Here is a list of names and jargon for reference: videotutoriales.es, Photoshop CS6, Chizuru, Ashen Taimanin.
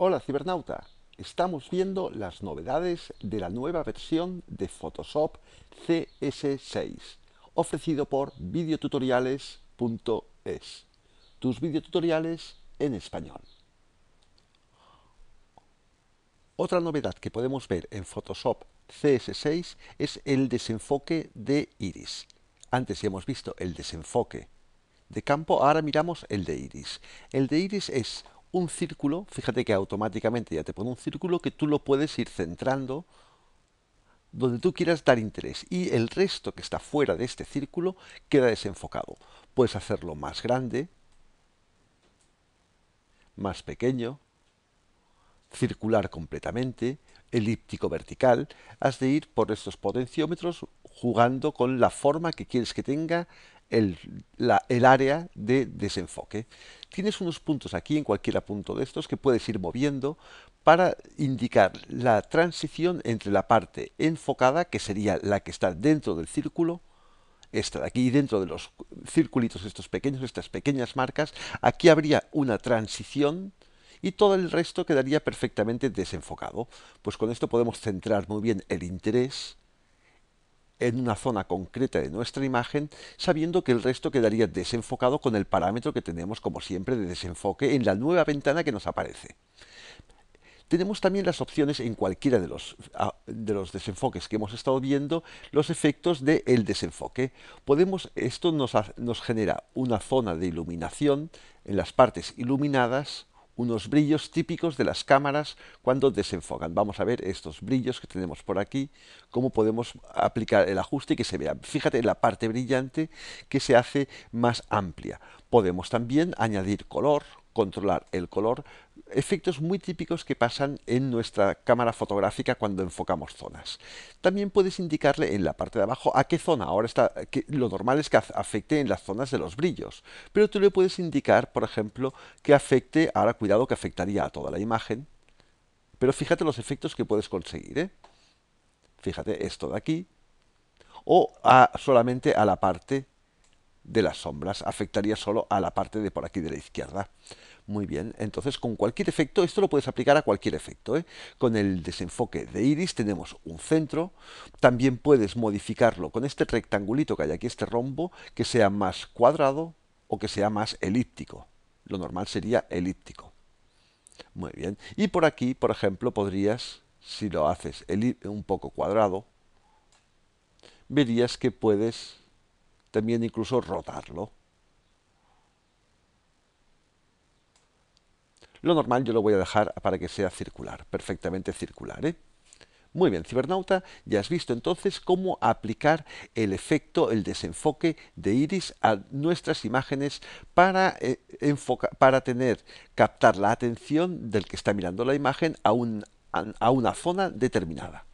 Hola cibernauta, estamos viendo las novedades de la nueva versión de Photoshop CS6, ofrecido por videotutoriales.es, tus videotutoriales en español. Otra novedad que podemos ver en Photoshop CS6 es el desenfoque de iris. Antes ya hemos visto el desenfoque de campo, ahora miramos el de iris. El de iris es un círculo, fíjate que automáticamente ya te pone un círculo que tú lo puedes ir centrando donde tú quieras dar interés, y el resto que está fuera de este círculo queda desenfocado. Puedes hacerlo más grande, más pequeño, circular completamente, elíptico vertical. Has de ir por estos potenciómetros jugando con la forma que quieres que tenga el área de desenfoque. Tienes unos puntos aquí en cualquier punto de estos que puedes ir moviendo para indicar la transición entre la parte enfocada, que sería la que está dentro del círculo, esta de aquí, dentro de los circulitos estos pequeños, estas pequeñas marcas, aquí habría una transición y todo el resto quedaría perfectamente desenfocado. Pues con esto podemos centrar muy bien el interés en una zona concreta de nuestra imagen, sabiendo que el resto quedaría desenfocado con el parámetro que tenemos, como siempre, de desenfoque en la nueva ventana que nos aparece. Tenemos también las opciones en cualquiera de los desenfoques que hemos estado viendo, los efectos del desenfoque. Esto nos genera una zona de iluminación en las partes iluminadas, unos brillos típicos de las cámaras cuando desenfocan. Vamos a ver estos brillos que tenemos por aquí, cómo podemos aplicar el ajuste y que se vea. Fíjate en la parte brillante que se hace más amplia. Podemos también añadir color, controlar el color, efectos muy típicos que pasan en nuestra cámara fotográfica cuando enfocamos zonas. También puedes indicarle en la parte de abajo a qué zona. Ahora lo normal es que afecte en las zonas de los brillos, pero tú le puedes indicar, por ejemplo, que afecte, ahora cuidado que afectaría a toda la imagen, pero fíjate los efectos que puedes conseguir, Fíjate esto de aquí, o solamente a la parte de las sombras, afectaría solo a la parte de por aquí de la izquierda. Muy bien, entonces con cualquier efecto, esto lo puedes aplicar a cualquier efecto, Con el desenfoque de iris tenemos un centro, también puedes modificarlo con este rectangulito que hay aquí, este rombo, que sea más cuadrado o que sea más elíptico. Lo normal sería elíptico. Muy bien, y por aquí, por ejemplo, podrías, si lo haces un poco cuadrado, verías que puedes también incluso rotarlo. Lo normal yo lo voy a dejar para que sea circular, perfectamente circular, Muy bien, cibernauta, ya has visto entonces cómo aplicar el efecto, el desenfoque de iris a nuestras imágenes para captar la atención del que está mirando la imagen a una zona determinada.